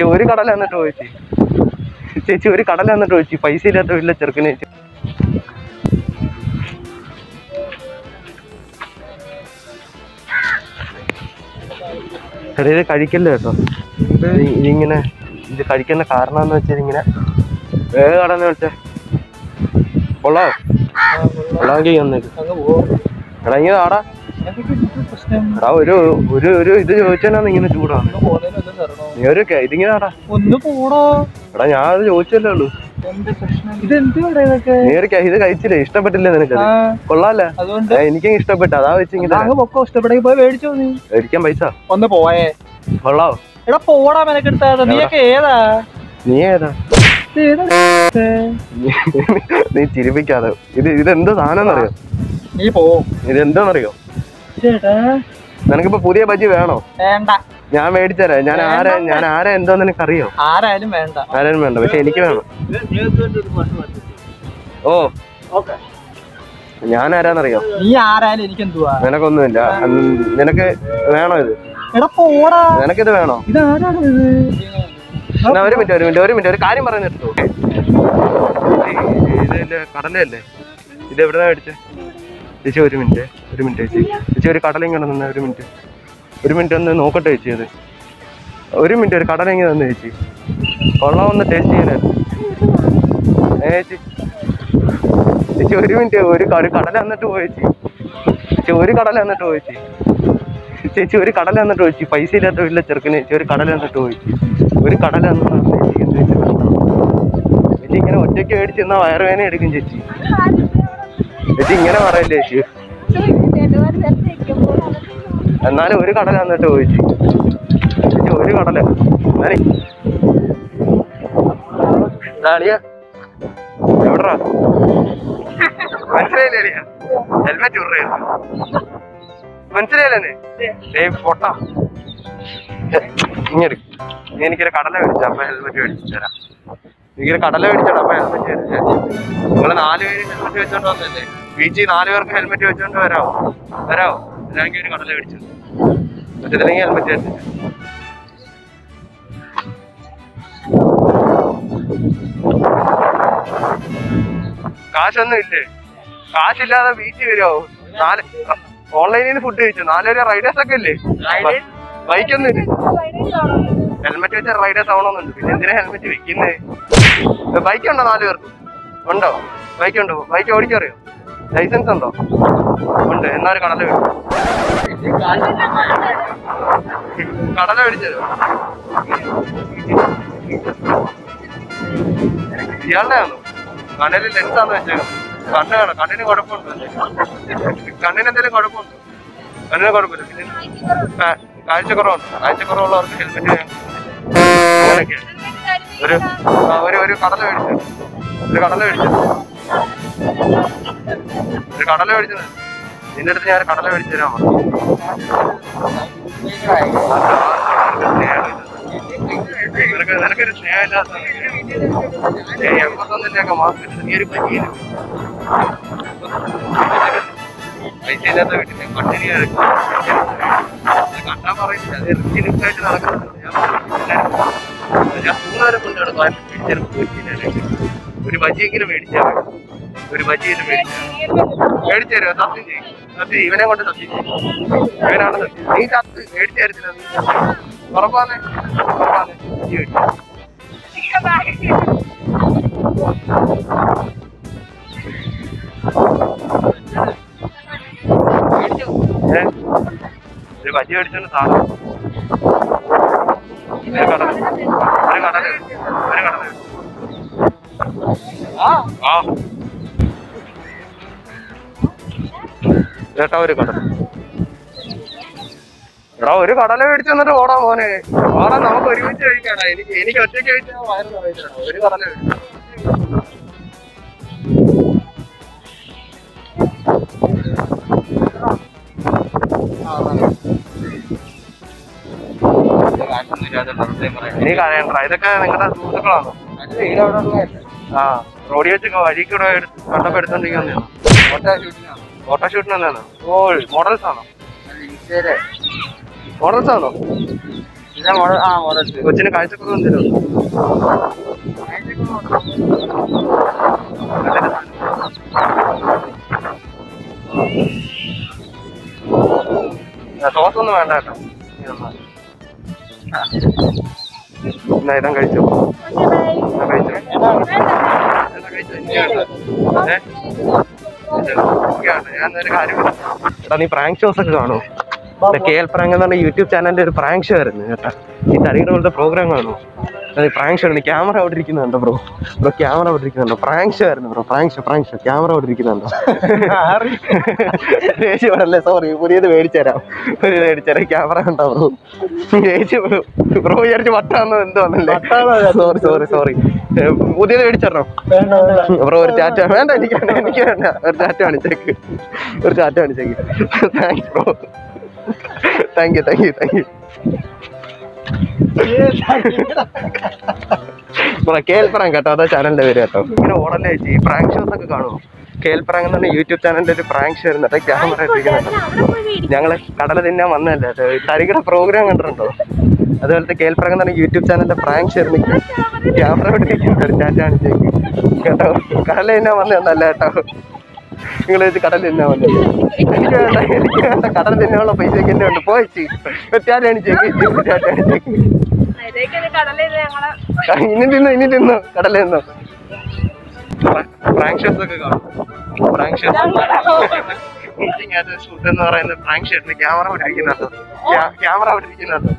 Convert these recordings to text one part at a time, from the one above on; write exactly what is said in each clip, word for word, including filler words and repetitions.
ചോര് കടല എന്നിട്ട് ചോദിച്ചു, ചേച്ചി ഒരു കടല എന്നിട്ട് ചോദിച്ചു, പൈസ ഇല്ലാത്ത വീട്ടിലെ ചെറുക്കനെ ചോദിച്ചു. കടയിൽ കഴിക്കല്ലോ കേട്ടോ, ഇതിങ്ങനെ ഇത് കഴിക്കേണ്ട കാരണം എന്ന് വെച്ചാൽ ഇങ്ങനെ വേഗ കടന്ന് വെച്ചേ കൊള്ളാം കൊള്ളാമെങ്കിൽ വന്നേക്ക് ഇടങ്ങിയത് ആടാ എടാ ഒരു ഒരു ഒരു ഇത് ചോദിച്ചാണ് ഇങ്ങനെ ചൂടാണ് നീ ഒരു ഇതിങ്ങനെ ആടാ എടാ ഞാനത് ചോദിച്ചല്ലേ ഉള്ളൂ. നീ ഒരു ഇത് കഴിച്ചില്ലേ, ഇഷ്ടപ്പെട്ടില്ലേ നിനക്ക്? കൊള്ളാല്ലേ, എനിക്ക് ഇഷ്ടപ്പെട്ടു. അതാ വെച്ചിങ്ങനെ മേടിക്കാൻ പൈസ ഒന്ന് പോയേ കൊള്ളാവോ എടാ പോടാ മെനക്കെടുത്താ. നീയൊക്കെ ഏതാ നീ ഏതാ നീ ചിരിപ്പിക്കാതെ ഇത് ഇതെന്ത് സാധനമെന്നറിയോ? നീ പോവും ഇതെന്താന്നറിയോ? നിനക്കിപ്പോ പുതിയ ബജി വേണോ? വേണ്ട, ഞാൻ മേടിച്ചരാ. ഞാൻ ആരാ ഞാൻ ആരാ എന്തോ നിനക്ക് അറിയോ? ആരായാലും വേണ്ട, ആരായാലും വേണ്ട, പക്ഷെ എനിക്ക് വേണം. ഓ ഓക്കെ, ഞാൻ ആരാന്നറിയോ? നീ ആരായാലും എനിക്ക് എന്തുവാ? നിനക്കൊന്നുമില്ല, നിനക്ക് വേണോ ഇത്? നിനക്കിത് വേണോ? ഒരു മിനിറ്റ് ഒരു മിനിറ്റ് ഒരു മിനിറ്റ് ഒരു കാര്യം പറഞ്ഞു കേട്ടോ. ഇത് കടലല്ലേ, ഇത് എവിടെന്നാ മേടിച്ചേ? ചേച്ചി ഒരു മിനിറ്റ് ഒരു മിനിറ്റ് ചേച്ചി ചേച്ചി ഒരു കടല ഇങ്ങനെ തന്നെ ഒരു മിനിറ്റ് ഒരു മിനിറ്റ് ഒന്ന് നോക്കട്ടെ ചേച്ചി. അത് ഒരു മിനിറ്റ് ഒരു കടല ഇങ്ങനെ തന്നെ ചേച്ചി കൊള്ളാം, ഒന്ന് ടേസ്റ്റ് ചെയ്യാനായിരുന്നു. ഏ ചേച്ചി ചേച്ചി ഒരു മിനിറ്റ് ഒരു കടല എന്നിട്ട് പോയേച്ചി ചേച്ചി ഒരു കടല എന്നിട്ട് പോയേച്ചി ചേച്ചി ഒരു കടല എന്നിട്ട് ചോദിച്ചു, പൈസ ഇല്ലാത്ത വീട്ടിലെ ചെറുക്കനെ ചേച്ചി ഒരു കടല എന്നിട്ട് ചോദിച്ചു. ഒരു കടല എന്നാണ് ചേച്ചി എന്ത് ചേച്ചി ചേച്ചി ഇങ്ങനെ ഒറ്റയ്ക്ക് മേടിച്ച് എന്നാൽ വയറുവേദന എടുക്കും ചേച്ചി. ചേച്ചി ഇങ്ങനെ പറയല്ലേ ചേച്ചി, എന്നാലും ഒരു കടല എന്നിട്ട് ചോദിച്ചു ചേച്ചി ഒരു കടല. എന്നാലേ അളിയാ എവിടാ മനസ്സിലായില്ലേ അളിയാ? ഹെൽമെറ്റ് ഉറയായിരുന്നു മനസ്സിലായില്ലേ? പൊട്ടാ ഇങ്ങനെ എനിക്കൊരു കടല മേടിച്ച അപ്പൊ ഹെൽമെറ്റ് മേടിച്ചു തരാം. എനിക്കൊരു കടല മേടിച്ചോടാ അപ്പൊ ഹെൽമെറ്റ് മേടിച്ചു. നിങ്ങള് നാലുപേര് ഹെൽമെറ്റ് വെച്ചോണ്ട് വന്നല്ലേ ബീച്ചിൽ? നാലുപേർക്ക് ഹെൽമെറ്റ് വെച്ചോണ്ട് വരാവോ വരാവോ ഇതാണെങ്കിൽ ഒരു കടല മേടിച്ചു പറ്റത്തില്ലെങ്കിൽ ഹെൽമെറ്റ് മേടിച്ചു. കാശൊന്നും ഇല്ലേ? കാശില്ലാതെ ബീച്ചിൽ വരുമോ? നാല് ഓൺലൈനിൽ ഫുഡ് കഴിച്ചു. നാലുപേര് റൈഡേഴ്സ് ഒക്കെ ഇല്ലേ? ബൈക്കൊന്നും ഇല്ലേ? ഹെൽമെറ്റ് വെച്ചാൽ റൈഡേഴ്സ് ആവണമെന്നുണ്ട്. പിന്നെ എന്തിനാ ഹെൽമെറ്റ് വെക്കുന്നത്? ബൈക്ക് ഉണ്ടോ നാലുപേർക്ക്? ഉണ്ടോ ബൈക്ക്? ഉണ്ടോ ബൈക്ക് ഓടിക്കറിയോ? ലൈസൻസ് ഉണ്ടോ? ഉണ്ട്. എന്നാലും കടല മേടിച്ചു കടല മേടിച്ചോ. ഇയാളുടെ ആണോ കടലിൽ ലെൻസാന്ന് വെച്ചേക്കാം? കണ്ണാണ് കണ്ണിന് കുഴപ്പമുണ്ടോ? കണ്ണിന് എന്തെങ്കിലും കുഴപ്പമുണ്ടോ? കണ്ണിന് കുഴപ്പമില്ല. പിന്നെ കാഴ്ചക്കുറവുണ്ട്. കാഴ്ചക്കുറവുള്ളവർക്ക് ഹെൽമെറ്റ് അങ്ങനെയൊക്കെയാണ്. ഒരു ഒരു ഒരു കടല മേടിച്ചത് ഒരു കടല മേടിച്ചത് ഒരു കടല മേടിച്ചത് നിന്റെ അടുത്ത് ഞാൻ കടല മേടിച്ചു തരാൻ പറഞ്ഞു. നിനക്ക് നിനക്കൊരു സ്നേഹമില്ലാത്ത എൺപത്തൊന്നിന്റെയൊക്കെ മാസം നീ ഒരു പനിയില്ല. പൈസ ഇല്ലാത്ത വീട്ടിൽ പട്ടിണി കിടക്കും കണ്ടാ പറയുന്നത്. അത് റിസ്കിനുമായിട്ട് നടക്കുന്നുണ്ട്. ഞാൻ മൂന്നുപേരെ കൊണ്ട് നടക്കും. മേടിച്ചാലും പോയിട്ടില്ല. ഒരു ബജിയെങ്കിലും മേടിച്ചാൽ ഒരു ബജിയെങ്കിലും മേടിച്ചാൽ മേടിച്ചു തരുമോ? സത്യം ചെയ്യും. സത്യം ഇവനെ കൊണ്ട് സത്യം ചെയ്യും. ഇവനാണ് സത്യം. നീ സത്യം മേടിച്ചു തരത്തില്ല. ഉറപ്പാന്നേ ഉറപ്പാന്നേ ബജി മേടിച്ചു ഒരു ബജി മേടിച്ചോണ്ട് സാധനം ഒരു കടല ഒരു കടല ഒരു കടല ആ ചേട്ടാ ഒരു കടല എടാ ഒരു കടല മേടിച്ചു തന്നിട്ട് ഓടാ മോനെ ഓടാ. നമുക്ക് ഒരുമിച്ച് കഴിക്കാടാ. എനിക്ക് എനിക്ക് ഒറ്റയ്ക്ക് കഴിച്ചാൽ വയറ് കഴിച്ചാടാ. ഒരു കടല മേടിച്ചു നീ കരയണ്ട. ഇതൊക്കെ നിങ്ങളുടെ സുഹൃത്തുക്കളാണോ? ആ റോഡിൽ വെച്ചൊക്കെ വഴിക്കൂടെ കണ്ടപ്പോ എടുത്തോണ്ടിരിക്കുന്നോ? ഫോട്ടോഷൂട്ടിന് വന്നാണോ? ഓ മോഡൽസ് ആണോ? മോഡൽസ് ആണോ? వచ్చిన కాయచూర కూడా ఉంది ఈరోజు. దోశ ఉంది మేడం అక్కడ ఇదం കഴിച്ചു ചേട്ടാ. നീ പ്രാങ്ക് ഷോസ് ഒക്കെ കാണുമോ? കേൽ പ്രാങ്ക് എന്ന് പറഞ്ഞ യൂട്യൂബ് ചാനലിന്റെ ഒരു പ്രാങ്ക് ഷോ ആയിരുന്നു ചേട്ടാ. ഈ തടിയുടെ പോലത്തെ പ്രോഗ്രാം കാണുമോ? അത് പ്രാങ്ക് ഷോ ആണ്. ക്യാമറ അവിടെ ഇരിക്കുന്നുണ്ടോ ബ്രോ? ബ്രോ ക്യാമറ അവിടെ ഇരിക്കുന്നുണ്ടോ? പ്രാങ്ക് ഷോ ആയിരുന്നു bro. Prank show prank show camera അവിടെ ഇരിക്കുന്നുണ്ടോ? ദേഷ്യപ്പെടല്ലേ, സോറി. പുതിയത് മേടിച്ചു തരാം, പുതിയത് മേടിച്ചു തരാം. ക്യാമറ ഉണ്ടോ ബ്രോ? ദേഷ്യപ്പെടും ബ്രോ, വിചാരിച്ചു വട്ടാന്നോ എന്തോ ആണല്ലേ. സോറി സോറി സോറി പുതിയത് മേടിച്ചോ ബ്രോ? ഒരു ചാറ്റ് വേണ്ട, എനിക്ക് എനിക്ക് വേണ്ട. ഒരു ചാറ്റ് കാണിച്ചേക്ക്, ഒരു ചാറ്റ് കാണിച്ചേക്ക്. Thanks bro, thank you thank you thank you. കേൾപ്പറാങ്ക് കേട്ടോ, അതാ ചാനലിന്റെ പേര് കേട്ടോ. ഇങ്ങനെ ഓടല്ലേ ചേച്ചി. ഈ പ്രാങ്ക് ഷോസ് ഒക്കെ കാണുമോ? കേൾപ്പറാങ്ക് എന്ന് പറഞ്ഞ യൂട്യൂബ് ചാനലിന്റെ ഒരു പ്രാങ്ക് ഷോ ആയിരുന്നു. ക്യാമറ എത്തിക്കുന്നുണ്ട്. ഞങ്ങള് കടല തിന്നാൻ വന്നല്ലേ തരികട പ്രോഗ്രാം കണ്ടിട്ടുണ്ടോ? അതുപോലത്തെ കേൾപ്പറാങ്ക് എന്ന് പറഞ്ഞ യൂട്യൂബ് ചാനലിന്റെ പ്രാങ്ക് ഷോ ആയിരുന്നു. ക്യാമറ എടുത്തിരിക്കുന്നു ചാറ്റാണ് ചേച്ചി കേട്ടോ. കടല തിന്നാൻ വന്നതല്ല കേട്ടോ, നിങ്ങൾ കടൽ തിന്നാൻ വന്നു. എനിക്ക് വേണ്ട, എനിക്ക് വേണ്ട. കടൽ തിന്നാനുള്ള പൈസക്ക് എന്നെ ഉണ്ട്. പോയിച്ച് ചാറ്റാണ് ചേച്ചി, ചാറ്റാണ് ചേച്ചി. ഇനി തിന്നോ, ഇനി തിന്നോ, കടൽ തിന്നോ. പ്രാങ്ക് ഷോസ് ഒക്കെ കാണും. പ്രാങ്ക് ഷോസ് ഷൂട്ട് എന്ന് പറയുന്ന പ്രാങ്ക് ഷോട്ടിന് ക്യാമറ പിടിക്കുന്നുണ്ടോ? ക്യാമറ പിടിക്കുന്നുണ്ടോ?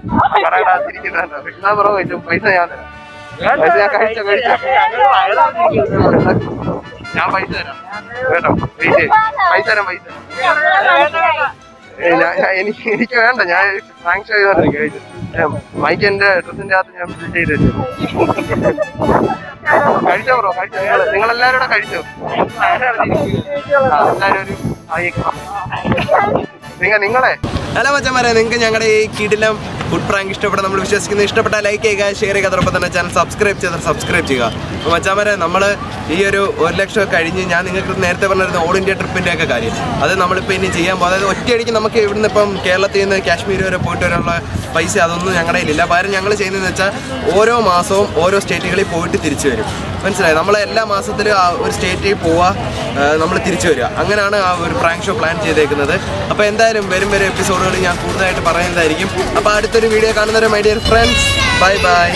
കടകടാത്തിരിക്കുന്നുണ്ടോ? എന്നാ പുറ കഴിച്ചു പൈസ ഞാൻ തരാം. പൈസ ഞാൻ കഴിച്ചോ, കഴിച്ചോ. ഞാൻ പൈസ തരാം കേട്ടോ, പൈസ തരാം, പൈസ തരാം. എനിക്ക് എനിക്ക് വേണ്ട. ഞാൻ പ്രാങ്ക് ഷോ ചെയ്തോണ്ട് കഴിച്ചു. മൈക്ക് എന്റെ ഡ്രസ്സിന്റെ അകത്ത് ഞാൻ ചെയ്ത് കഴിച്ചോ ബ്രോ? കഴിച്ചോ? നിങ്ങൾ നിങ്ങളെല്ലാവരും കൂടെ കഴിച്ചോ? എല്ലാവരും ഒരു നിങ്ങൾ നിങ്ങളെ ഹലോ മച്ചന്മാരെ. നിങ്ങൾക്ക് ഞങ്ങളുടെ ഈ കിടിലം ഫുഡ് പ്രാങ്ക് ഇഷ്ടപ്പെട്ട നമ്മൾ വിശ്വസിക്കുന്നത് ഇഷ്ടപ്പെട്ടാൽ ലൈക്ക് ചെയ്യുക, ഷെയർ ചെയ്യുക. അതോടൊപ്പം തന്നെ ചാനൽ സബ്സ്ക്രൈബ് ചെയ്താൽ സബ്സ്ക്രൈബ് ചെയ്യുക. അപ്പോൾ മച്ചാമാരെ, നമ്മൾ ഈ ഒരു ഒരു ലക്ഷം കഴിഞ്ഞ് ഞാൻ നിങ്ങൾക്ക് നേരത്തെ പറഞ്ഞിരുന്ന ഓൾ ഇന്ത്യ ട്രിപ്പിൻ്റെ ഒക്കെ കാര്യം അത് നമ്മളിപ്പോൾ ഇനി ചെയ്യാൻ പോകും. അതായത് ഒറ്റയടിക്ക് നമുക്ക് ഇവിടുന്ന് ഇപ്പം കേരളത്തിൽ നിന്ന് കാശ്മീർ വരെ പോയിട്ട് വരാനുള്ള പൈസ അതൊന്നും ഞങ്ങളുടെ ഇല്ല. പകരം ഞങ്ങൾ ചെയ്യുന്നതെന്ന് വെച്ചാൽ ഓരോ മാസവും ഓരോ സ്റ്റേറ്റുകളിൽ പോയിട്ട് തിരിച്ചു വരും. മനസ്സിലായി? നമ്മൾ എല്ലാ മാസത്തിലും ആ ഒരു സ്റ്റേറ്റിൽ പോവുക, നമ്മൾ തിരിച്ചു വരിക. അങ്ങനെയാണ് ആ ഒരു പ്രാങ്ക് ഷോ പ്ലാൻ ചെയ്തേക്കുന്നത്. അപ്പോൾ എന്തായാലും വരും വരും എപ്പിസോഡുകൾ ഞാൻ കൂടുതലായിട്ട് പറയുന്നതായിരിക്കും. അപ്പോൾ അടുത്തൊരു വീഡിയോ കാണുന്നവരെ my dear friends, bye by.